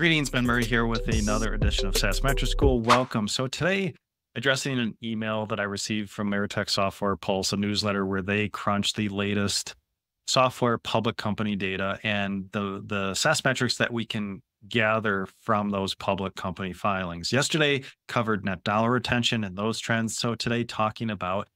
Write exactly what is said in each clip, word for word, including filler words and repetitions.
Greetings, Ben Murray here with another edition of SaaS Metrics School. Welcome. So today, addressing an email that I received from Meritech Software Pulse, a newsletter where they crunch the latest software public company data and the, the SaaS metrics that we can gather from those public company filings. Yesterday covered net dollar retention and those trends. So today talking about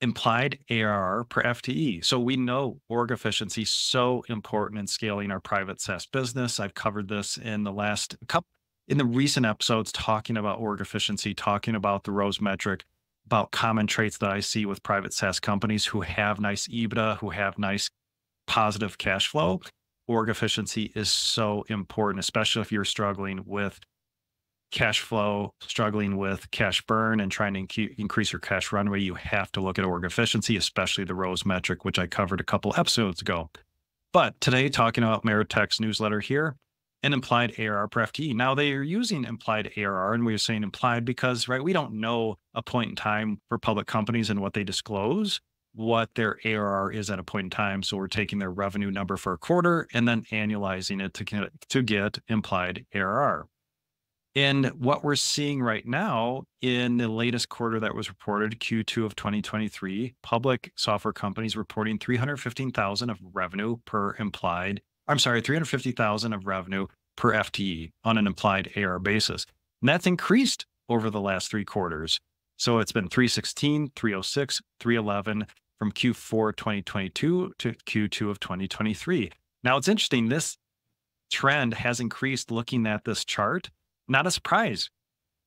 implied A R R per F T E. So we know org efficiency is so important in scaling our private SaaS business. I've covered this in the last couple, in the recent episodes, talking about org efficiency, talking about the Rose metric, about common traits that I see with private SaaS companies who have nice EBITDA, who have nice positive cash flow. Org efficiency is so important, especially if you're struggling with cash flow, struggling with cash burn, and trying to inc increase your cash runway. You have to look at org efficiency, especially the Rose metric, which I covered a couple episodes ago. But today, talking about Meritech's newsletter here, and implied A R R per F T E. Now, they are using implied A R R, and we are saying implied because, right, we don't know a point in time for public companies and what they disclose, what their A R R is at a point in time. So we're taking their revenue number for a quarter and then annualizing it to, to get implied A R R. And what we're seeing right now in the latest quarter that was reported, Q two of twenty twenty-three, public software companies reporting three hundred fifteen thousand of revenue per implied, I'm sorry, three hundred fifty thousand of revenue per F T E on an implied A R R basis. And that's increased over the last three quarters. So it's been three sixteen, three oh six, three eleven from Q four twenty twenty-two to Q two of twenty twenty-three. Now it's interesting, this trend has increased. Looking at this chart, not a surprise.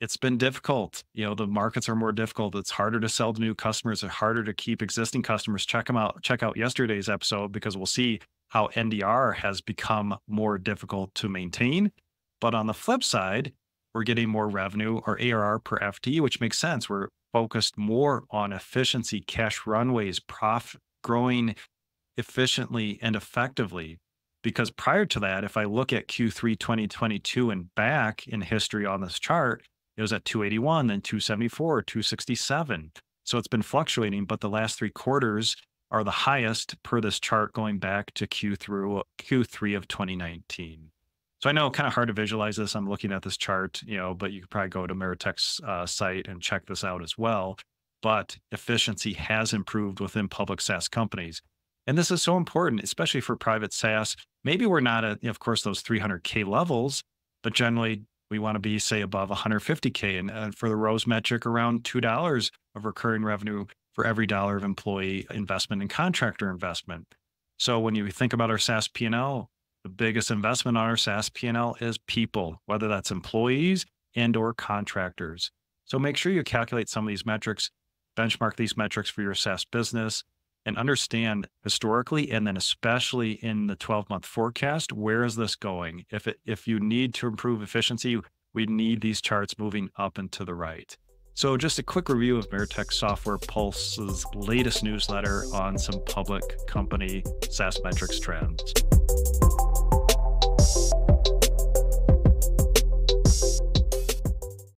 It's been difficult. You know, the markets are more difficult. It's harder to sell to new customers. It's harder to keep existing customers. Check them out. Check out yesterday's episode, because we'll see how N D R has become more difficult to maintain. But on the flip side, we're getting more revenue or A R R per F T E, which makes sense. We're focused more on efficiency, cash runways, profit, growing efficiently and effectively. Because prior to that, if I look at Q three twenty twenty-two and back in history on this chart, it was at two eighty-one, then two seventy-four, two sixty-seven. So it's been fluctuating, but the last three quarters are the highest per this chart, going back to Q through Q three of twenty nineteen. So I know kind of hard to visualize this. I'm looking at this chart, you know, but you could probably go to Meritech's uh, site and check this out as well. But efficiency has improved within public SaaS companies. And this is so important, especially for private SaaS. Maybe we're not at, of course, those three hundred K levels, but generally we want to be, say, above one hundred fifty K. And uh, for the Rose metric, around two dollars of recurring revenue for every dollar of employee investment and contractor investment. So when you think about our SaaS P and L, the biggest investment on our SaaS P and L is people, whether that's employees and or contractors. So make sure you calculate some of these metrics, benchmark these metrics for your SaaS business, and understand historically, and then especially in the twelve month forecast, where is this going? If, it, if you need to improve efficiency, we need these charts moving up and to the right. So just a quick review of Meritech Software Pulse's latest newsletter on some public company SaaS metrics trends.